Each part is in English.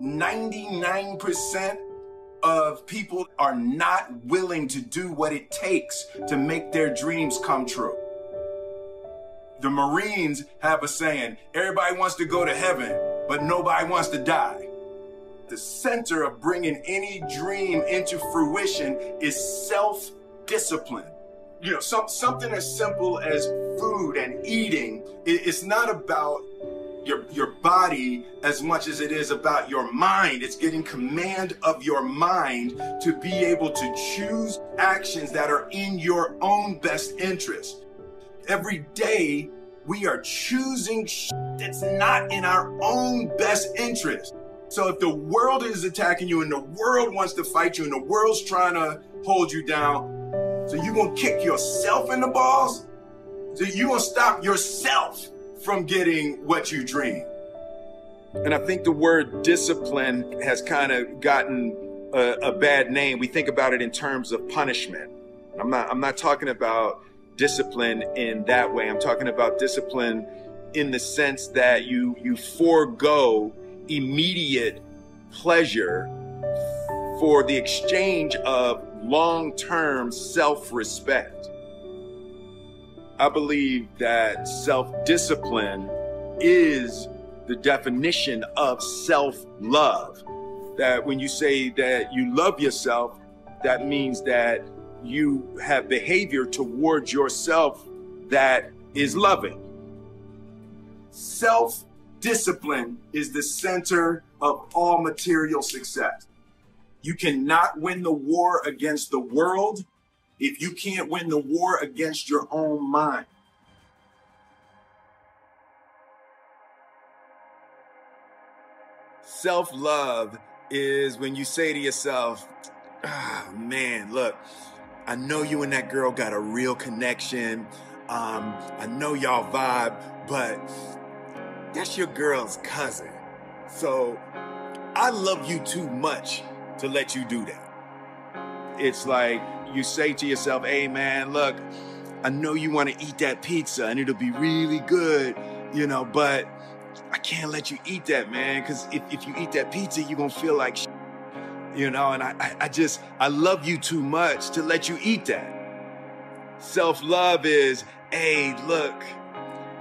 99% of people are not willing to do what it takes to make their dreams come true. The Marines have a saying, everybody wants to go to heaven, but nobody wants to die. The center of bringing any dream into fruition is self-discipline. You know, something as simple as food and eating, it's not about your body as much as it is about your mind. It's getting command of your mind to be able to choose actions that are in your own best interest. Every day, we are choosing that's not in our own best interest. So if the world is attacking you and the world wants to fight you and the world's trying to hold you down, so you gonna kick yourself in the balls? So you gonna stop yourself from getting what you dream? And I think the word discipline has kind of gotten a bad name. We think about it in terms of punishment. I'm not talking about discipline in that way. I'm talking about discipline in the sense that you forego immediate pleasure for the exchange of long-term self-respect. I believe that self-discipline is the definition of self-love. That when you say that you love yourself, that means that you have behavior towards yourself that is loving. Self-discipline is the center of all material success. You cannot win the war against the world if you can't win the war against your own mind. Self-love is when you say to yourself, oh, man, look, I know you and that girl got a real connection. I know y'all vibe, but that's your girl's cousin. So I love you too much to let you do that. It's like you say to yourself, hey man, look, I know you want to eat that pizza and it'll be really good, you know, but I can't let you eat that, man, because if you eat that pizza, you're going to feel like shit. You know, and I love you too much to let you eat that. Self-love is, hey, look,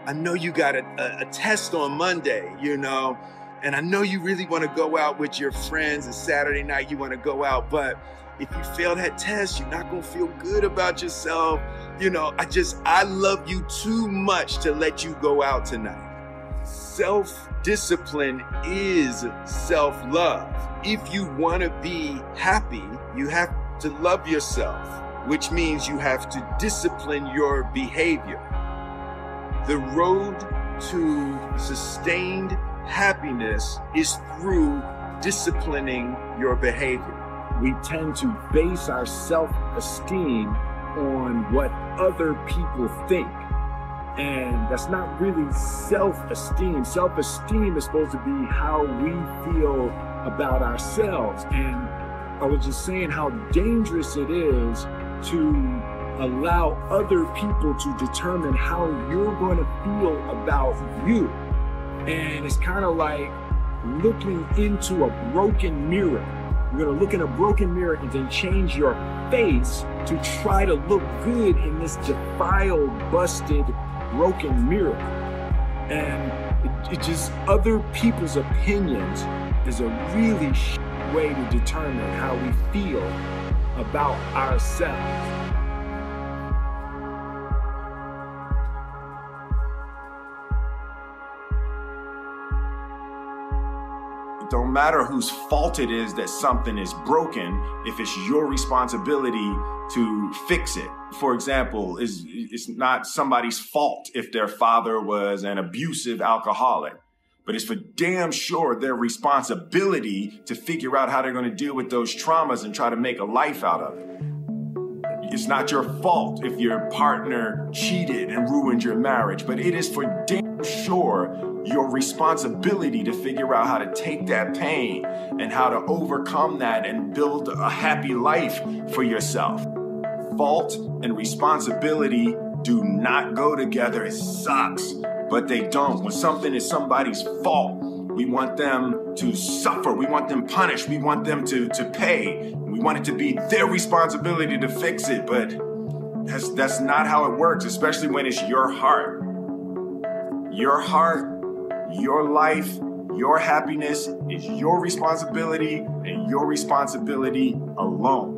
I know you got a test on Monday, you know, and I know you really want to go out with your friends and Saturday night you want to go out, but if you fail that test, you're not going to feel good about yourself. You know, I love you too much to let you go out tonight. Self-discipline is self-love. If you want to be happy, you have to love yourself, which means you have to discipline your behavior. The road to sustained happiness is through disciplining your behavior. We tend to base our self-esteem on what other people think. And that's not really self-esteem. Self-esteem is supposed to be how we feel about ourselves. And I was just saying how dangerous it is to allow other people to determine how you're going to feel about you. And it's kind of like looking into a broken mirror. You're going to look in a broken mirror and then change your face to try to look good in this defiled, busted, broken mirror. And it just, other people's opinions is a really way to determine how we feel about ourselves. Don't matter whose fault it is that something is broken, if it's your responsibility to fix it. For example, it's not somebody's fault if their father was an abusive alcoholic, but it's for damn sure their responsibility to figure out how they're going to deal with those traumas and try to make a life out of it. It's not your fault if your partner cheated and ruined your marriage, but it is for damn sure your responsibility to figure out how to take that pain and how to overcome that and build a happy life for yourself. Fault and responsibility do not go together. It sucks, but they don't. When something is somebody's fault, We want them to suffer. We want them punished. We want them to pay. We want it to be their responsibility to fix it, but that's not how it works, especially when it's your heart. Your heart, your life, your happiness is your responsibility and your responsibility alone.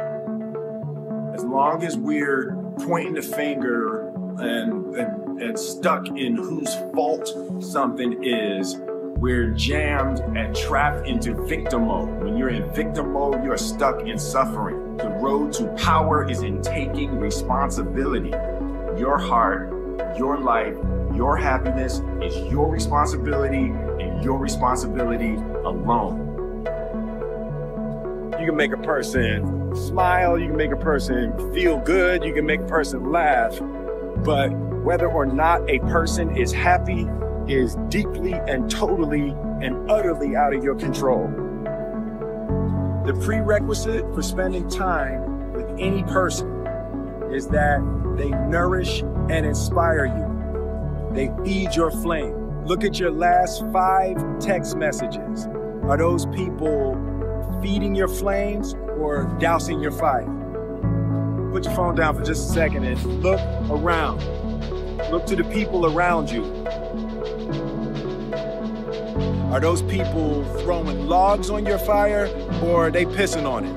As long as we're pointing the finger and stuck in whose fault something is, we're jammed and trapped into victim mode. When you're in victim mode, you're stuck in suffering. The road to power is in taking responsibility. Your heart, your life, your happiness is your responsibility and your responsibility alone. You can make a person smile, you can make a person feel good, you can make a person laugh, but whether or not a person is happy is deeply and totally and utterly out of your control. The prerequisite for spending time with any person is that they nourish and inspire you. They feed your flame. Look at your last 5 text messages. Are those people feeding your flames or dousing your fire? Put your phone down for just a second and look around. Look to the people around you. Are those people throwing logs on your fire or are they pissing on it?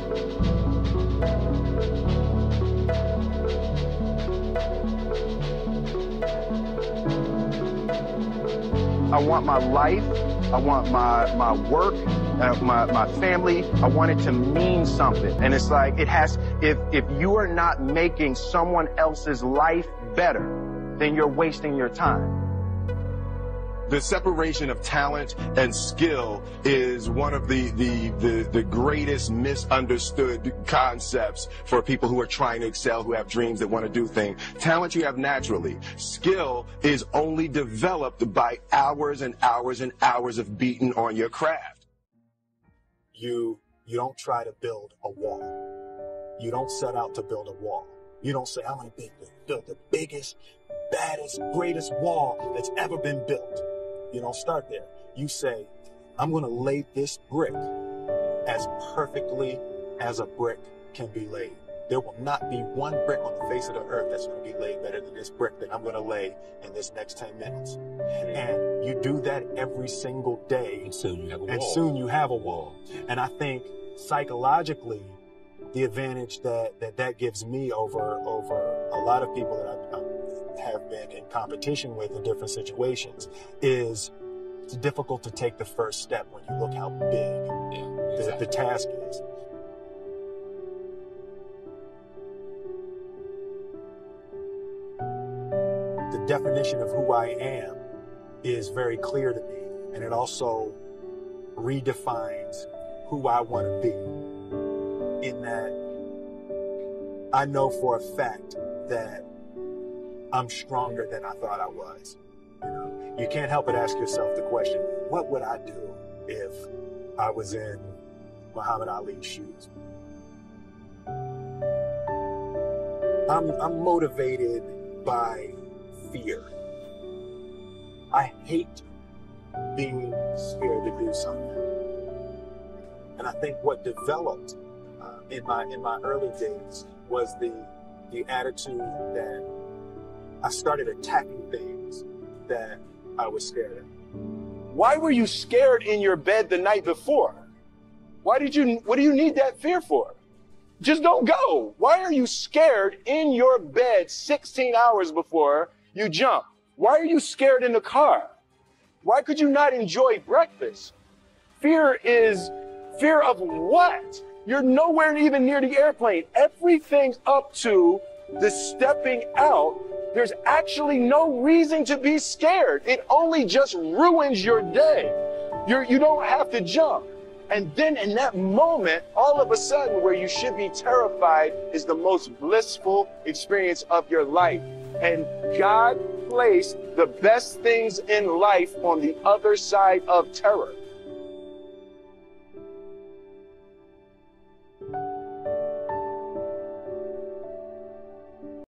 I want my life, I want my work, my family, I want it to mean something. And it's like, if you are not making someone else's life better, then you're wasting your time. The separation of talent and skill is one of the greatest misunderstood concepts for people who are trying to excel, who have dreams that want to do things. Talent you have naturally. Skill is only developed by hours and hours and hours of beating on your craft. You don't try to build a wall. You don't set out to build a wall. You don't say, I'm going to build the biggest, baddest, greatest wall that's ever been built. You don't start there. You say, I'm going to lay this brick as perfectly as a brick can be laid. There will not be one brick on the face of the earth that's going to be laid better than this brick that I'm going to lay in this next 10 minutes. And you do that every single day. And soon you have a wall. And soon you have a wall. And I think psychologically, the advantage that gives me over a lot of people that I have been in competition with in different situations is it's difficult to take the first step when you look how big the task is. The definition of who I am is very clear to me, and it also redefines who I want to be. In that I know for a fact that I'm stronger than I thought I was. You can't help but ask yourself the question, what would I do if I was in Muhammad Ali's shoes? I'm motivated by fear. I hate being scared to do something. And I think what developed in my early days was the attitude that I started attacking things that I was scared of. Why were you scared in your bed the night before? What do you need that fear for? Just don't go. Why are you scared in your bed 16 hours before you jump? Why are you scared in the car? Why could you not enjoy breakfast? Fear is fear of what? You're nowhere even near the airplane. Everything's up to the stepping out. There's actually no reason to be scared. It only just ruins your day. You don't have to jump. And then in that moment, all of a sudden where you should be terrified is the most blissful experience of your life. And God placed the best things in life on the other side of terror.